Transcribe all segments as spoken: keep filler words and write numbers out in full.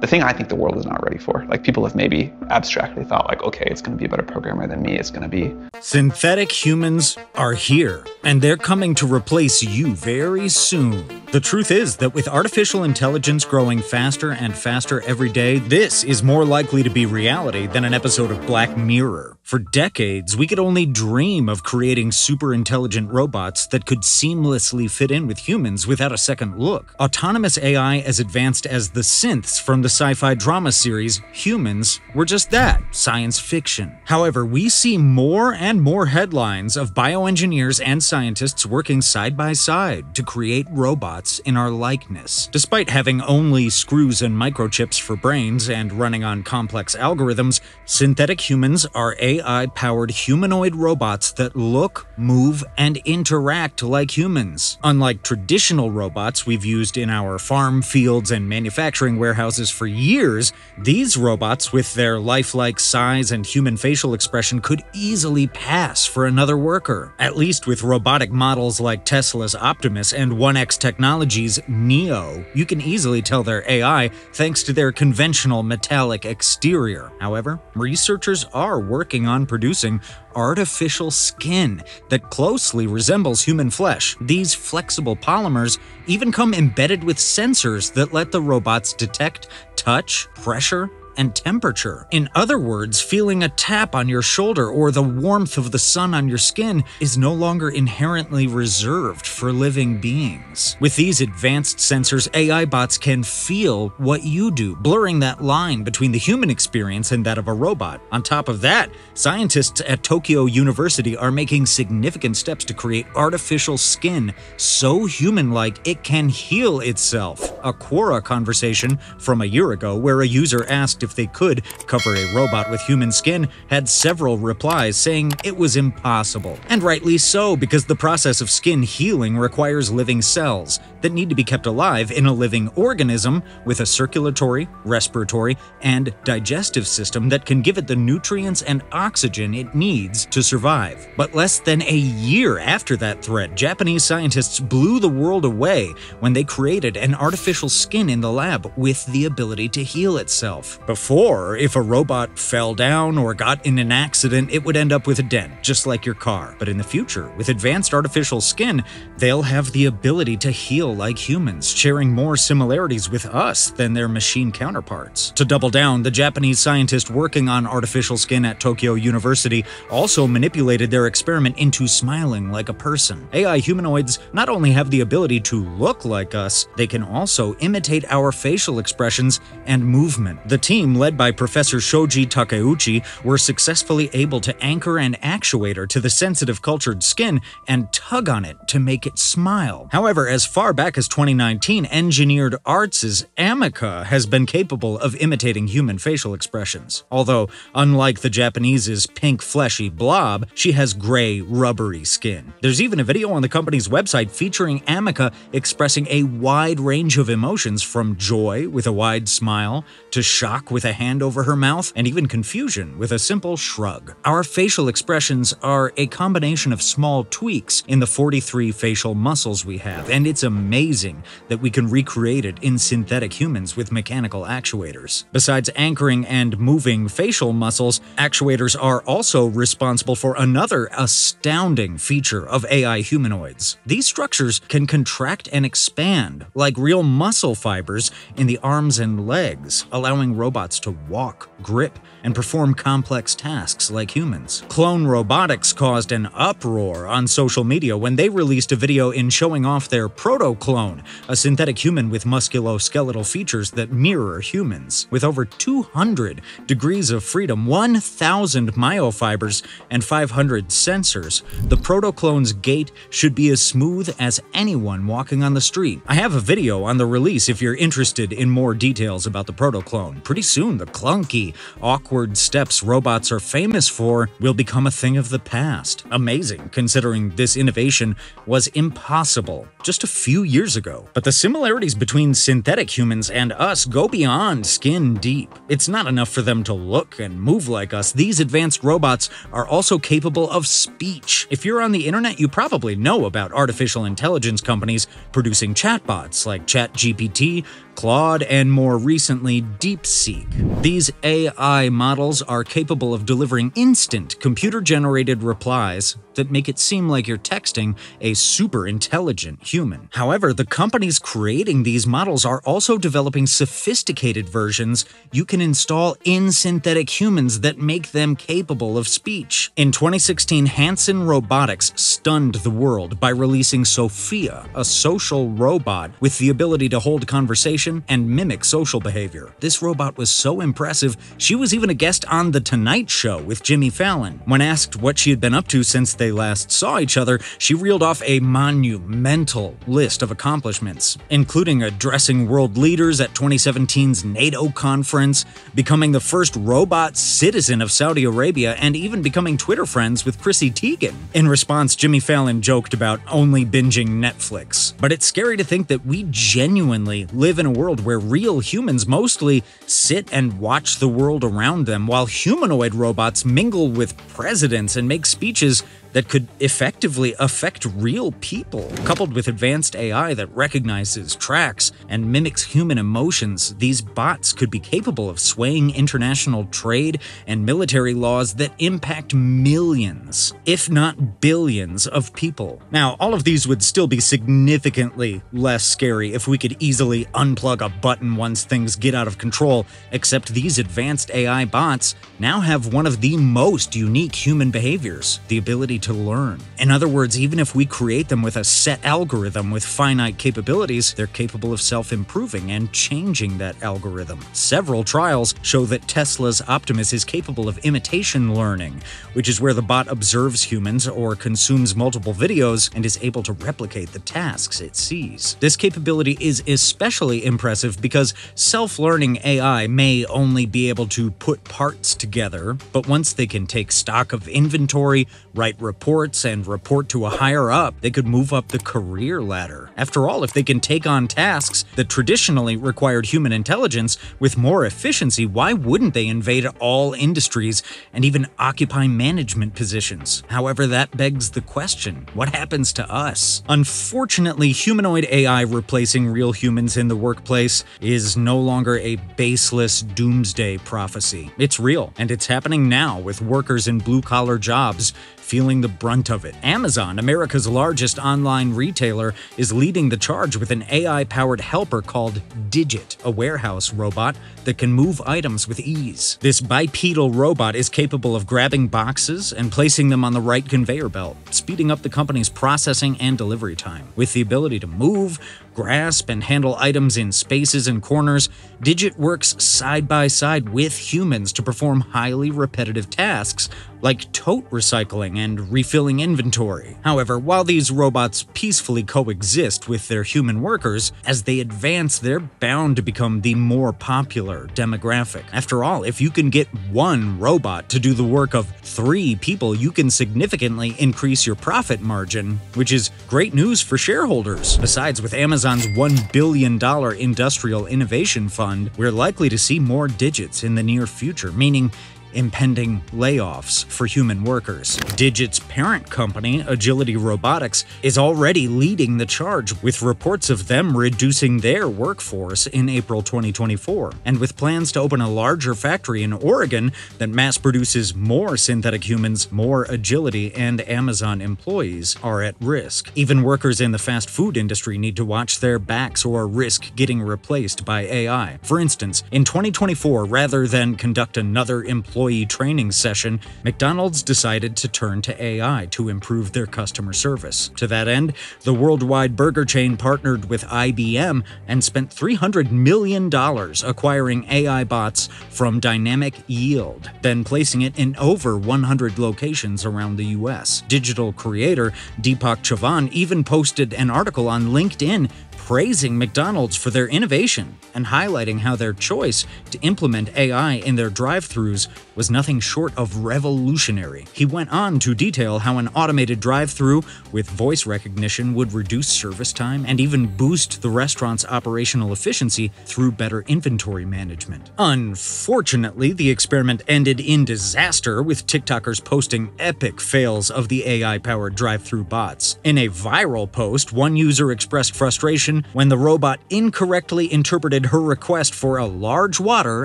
the thing I think the world is not ready for. Like, people have maybe abstractly thought, like, okay, it's going to be a better programmer than me. It's going to be. Synthetic humans are here, and they're coming to replace you very soon. The truth is that with artificial intelligence growing faster and faster every day, this is more likely to be reality than an episode of Black Mirror. For decades, we could only dream of creating super intelligent robots that could seamlessly fit in with humans without a second look. Autonomous A I as advanced as the synths from the sci-fi drama series Humans were just that, science fiction. However, we see more and more headlines of bioengineers and scientists working side by side to create robots in our likeness. Despite having only screws and microchips for brains and running on complex algorithms, synthetic humans are A I-powered humanoid robots that look, move, and interact like humans. Unlike traditional robots we've used in our farm fields and manufacturing warehouses for years, these robots, with their lifelike size and human facial expression, could easily pass for another worker. At least with robotic models like Tesla's Optimus and one X Technologies' Neo, you can easily tell they're A I thanks to their conventional metallic exterior. However, researchers are working on producing artificial skin that closely resembles human flesh. These flexible polymers even come embedded with sensors that let the robots detect touch, pressure, and temperature. In other words, feeling a tap on your shoulder or the warmth of the sun on your skin is no longer inherently reserved for living beings. With these advanced sensors, A I bots can feel what you do, blurring that line between the human experience and that of a robot. On top of that, scientists at Tokyo University are making significant steps to create artificial skin so human-like it can heal itself. A Quora conversation from a year ago where a user asked if they could cover a robot with human skin had several replies saying it was impossible. And rightly so, because the process of skin healing requires living cells that need to be kept alive in a living organism with a circulatory, respiratory, and digestive system that can give it the nutrients and oxygen it needs to survive. But less than a year after that threat, Japanese scientists blew the world away when they created an artificial skin in the lab with the ability to heal itself. Before, if a robot fell down or got in an accident, it would end up with a dent, just like your car. But in the future, with advanced artificial skin, they'll have the ability to heal like humans, sharing more similarities with us than their machine counterparts. To double down, the Japanese scientist working on artificial skin at Tokyo University also manipulated their experiment into smiling like a person. A I humanoids not only have the ability to look like us, they can also imitate our facial expressions and movement. The team, led by Professor Shoji Takeuchi, were successfully able to anchor an actuator to the sensitive cultured skin and tug on it to make it smile. However, as far back as twenty nineteen, Engineered Arts' Amica has been capable of imitating human facial expressions. Although, unlike the Japanese's pink fleshy blob, she has gray, rubbery skin. There's even a video on the company's website featuring Amica expressing a wide range of emotions, from joy with a wide smile to shock with a hand over her mouth, and even confusion with a simple shrug. Our facial expressions are a combination of small tweaks in the forty-three facial muscles we have, and it's amazing that we can recreate it in synthetic humans with mechanical actuators. Besides anchoring and moving facial muscles, actuators are also responsible for another astounding feature of A I humanoids. These structures can contract and expand like real muscle fibers in the arms and legs, allowing robots to walk, grip, and perform complex tasks like humans. Clone Robotics caused an uproar on social media when they released a video in showing off their Protoclone, a synthetic human with musculoskeletal features that mirror humans. With over two hundred degrees of freedom, one thousand myofibers, and five hundred sensors, the Protoclone's gait should be as smooth as anyone walking on the street. I have a video on the release if you're interested in more details about the Protoclone. Pretty soon, the clunky, awkward steps robots are famous for will become a thing of the past. Amazing, considering this innovation was impossible just a few years ago. But the similarities between synthetic humans and us go beyond skin deep. It's not enough for them to look and move like us. These advanced robots are also capable of speech. If you're on the internet, you probably know about artificial intelligence companies producing chatbots like ChatGPT, Claude, and more recently, DeepSeek. These A I models are capable of delivering instant computer-generated replies that make it seem like you're texting a super intelligent human. However, the companies creating these models are also developing sophisticated versions you can install in synthetic humans that make them capable of speech. In twenty sixteen, Hanson Robotics stunned the world by releasing Sophia, a social robot with the ability to hold conversation and mimic social behavior. This robot was so impressive, she was even a guest on The Tonight Show with Jimmy Fallon. When asked what she had been up to since they last saw each other, she reeled off a monumental list of accomplishments, including addressing world leaders at twenty seventeen's NATO conference, becoming the first robot citizen of Saudi Arabia, and even becoming Twitter friends with Chrissy Teigen. In response, Jimmy Fallon joked about only binging Netflix. But it's scary to think that we genuinely live in a world where real humans mostly sit and watch the world around them, while humanoid robots mingle with presidents and make speeches that could effectively affect real people. Coupled with advanced A I that recognizes, tracks, and mimics human emotions, these bots could be capable of swaying international trade and military laws that impact millions, if not billions, of people. Now, all of these would still be significantly less scary if we could easily unplug a button once things get out of control, except these advanced A I bots now have one of the most unique human behaviors, the ability to learn. In other words, even if we create them with a set algorithm with finite capabilities, they're capable of self-improving and changing that algorithm. Several trials show that Tesla's Optimus is capable of imitation learning, which is where the bot observes humans or consumes multiple videos and is able to replicate the tasks it sees. This capability is especially impressive because self-learning A I may only be able to put parts together, but once they can take stock of inventory, write reports, and report to a higher up, they could move up the career ladder. After all, if they can take on tasks that traditionally required human intelligence with more efficiency, why wouldn't they invade all industries and even occupy management positions? However, that begs the question, what happens to us? Unfortunately, humanoid A I replacing real humans in the workplace is no longer a baseless doomsday prophecy. It's real, and it's happening now with workers in blue-collar jobs feeling the brunt of it. Amazon, America's largest online retailer, is leading the charge with an A I-powered helper called Digit, a warehouse robot that can move items with ease. This bipedal robot is capable of grabbing boxes and placing them on the right conveyor belt, speeding up the company's processing and delivery time. With the ability to move, grasp, and handle items in spaces and corners, Digit works side by side with humans to perform highly repetitive tasks like tote recycling and refilling inventory. However, while these robots peacefully coexist with their human workers, as they advance, they're bound to become the more popular demographic. After all, if you can get one robot to do the work of three people, you can significantly increase your profit margin, which is great news for shareholders. Besides, with Amazon's one billion dollar Industrial Innovation Fund, we're likely to see more Digits in the near future, meaning impending layoffs for human workers. Digit's parent company, Agility Robotics, is already leading the charge, with reports of them reducing their workforce in April twenty twenty-four, and with plans to open a larger factory in Oregon that mass produces more synthetic humans. More Agility and Amazon employees are at risk. Even workers in the fast food industry need to watch their backs or risk getting replaced by A I. For instance, in twenty twenty-four, rather than conduct another employee employee training session, McDonald's decided to turn to A I to improve their customer service. To that end, the worldwide burger chain partnered with I B M and spent three hundred million dollars acquiring A I bots from Dynamic Yield, then placing it in over one hundred locations around the U S Digital creator Deepak Chavan even posted an article on LinkedIn praising McDonald's for their innovation and highlighting how their choice to implement A I in their drive-thrus was nothing short of revolutionary. He went on to detail how an automated drive-thru with voice recognition would reduce service time and even boost the restaurant's operational efficiency through better inventory management. Unfortunately, the experiment ended in disaster, with TikTokers posting epic fails of the A I-powered drive-thru bots. In a viral post, one user expressed frustration Teigen when the robot incorrectly interpreted her request for a large water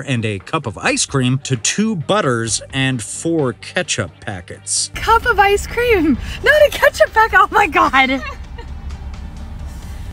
and a cup of ice cream to two butters and four ketchup packets. Cup of ice cream, not a ketchup packet, oh my god!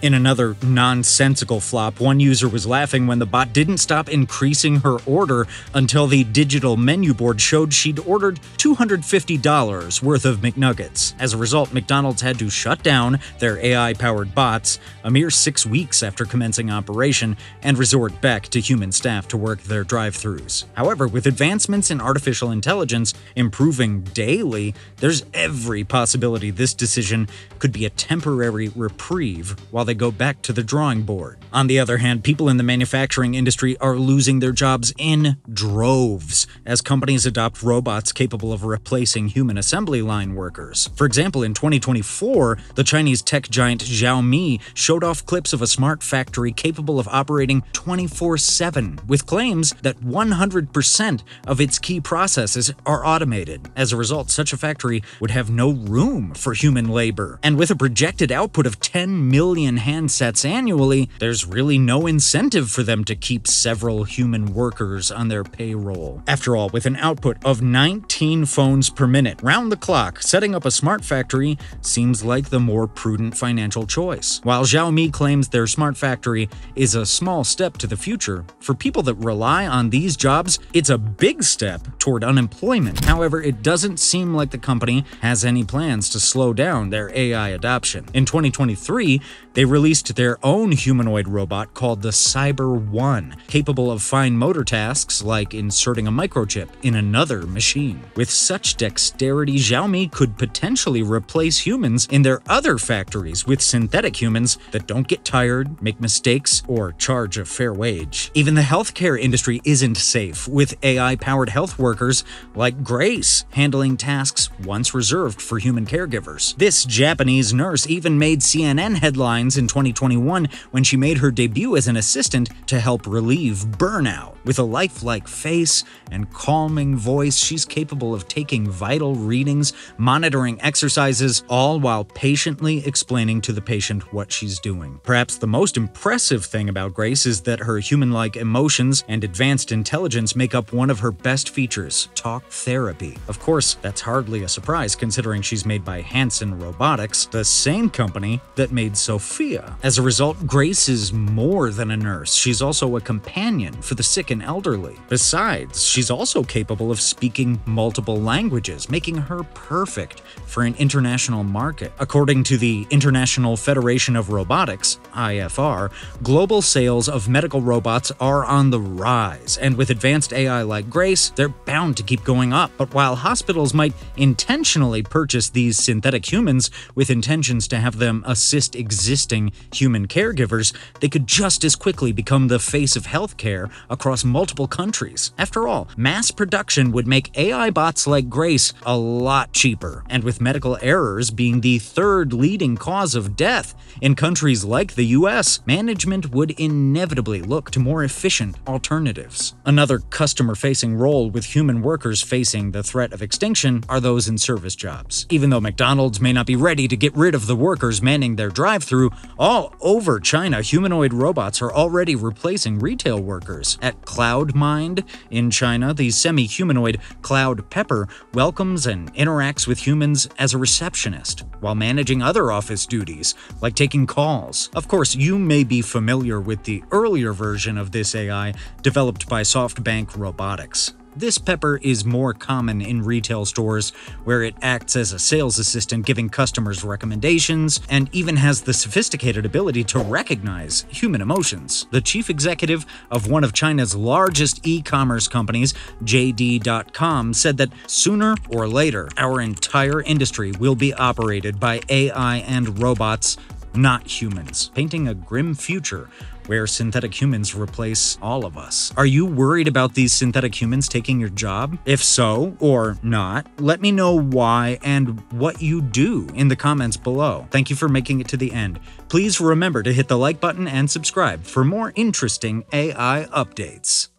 In another nonsensical flop, one user was laughing when the bot didn't stop increasing her order until the digital menu board showed she'd ordered two hundred fifty dollars worth of McNuggets. As a result, McDonald's had to shut down their A I-powered bots a mere six weeks after commencing operation and resort back to human staff to work their drive-thrus. However, with advancements in artificial intelligence improving daily, there's every possibility this decision could be a temporary reprieve while they go back to the drawing board. On the other hand, people in the manufacturing industry are losing their jobs in droves as companies adopt robots capable of replacing human assembly line workers. For example, in twenty twenty-four, the Chinese tech giant Xiaomi showed off clips of a smart factory capable of operating twenty-four seven, with claims that one hundred percent of its key processes are automated. As a result, such a factory would have no room for human labor. And with a projected output of ten million handsets annually, there's really no incentive for them to keep several human workers on their payroll. After all, with an output of nineteen phones per minute, round the clock, setting up a smart factory seems like the more prudent financial choice. While Xiaomi claims their smart factory is a small step to the future, for people that rely on these jobs, it's a big step toward unemployment. However, it doesn't seem like the company has any plans to slow down their A I adoption. In twenty twenty-three, they released their own humanoid robot called the Cyber One, capable of fine motor tasks like inserting a microchip in another machine. With such dexterity, Xiaomi could potentially replace humans in their other factories with synthetic humans that don't get tired, make mistakes, or charge a fair wage. Even the healthcare industry isn't safe, with A I-powered health workers like Grace handling tasks once reserved for human caregivers. This Japanese nurse even made C N N headlines in twenty twenty-one when she made her debut as an assistant to help relieve burnout. With a lifelike face and calming voice, she's capable of taking vital readings, monitoring exercises, all while patiently explaining to the patient what she's doing. Perhaps the most impressive thing about Grace is that her human-like emotions and advanced intelligence make up one of her best features, talk therapy. Of course, that's hardly a surprise considering she's made by Hanson Robotics, the same company that made Sophia. As a result, Grace is more than a nurse. She's also a companion for the sick and elderly. Besides, she's also capable of speaking multiple languages, making her perfect for an international market. According to the International Federation of Robotics, I F R, global sales of medical robots are on the rise, and with advanced A I like Grace, they're bound to keep going up. But while hospitals might intentionally purchase these synthetic humans with intentions to have them assist existing human caregivers, they could just as quickly become the face of healthcare across multiple countries. After all, mass production would make A I bots like Grace a lot cheaper, and with medical errors being the third leading cause of death in countries like the U S, management would inevitably look to more efficient alternatives. Another customer-facing role with human workers facing the threat of extinction are those in service jobs. Even though McDonald's may not be ready to get rid of the workers manning their drive-thru, all over China, humanoid robots are already replacing retail workers. At CloudMind in China, the semi-humanoid Cloud Pepper welcomes and interacts with humans as a receptionist while managing other office duties, like taking calls. Of course, you may be familiar with the earlier version of this A I developed by SoftBank Robotics. This Pepper is more common in retail stores, where it acts as a sales assistant, giving customers recommendations, and even has the sophisticated ability to recognize human emotions. The chief executive of one of China's largest e-commerce companies, J D dot com, said that sooner or later, our entire industry will be operated by A I and robots, not humans, painting a grim future where synthetic humans replace all of us. Are you worried about these synthetic humans taking your job? If so, or not, let me know why and what you do in the comments below. Thank you for making it to the end. Please remember to hit the like button and subscribe for more interesting A I updates.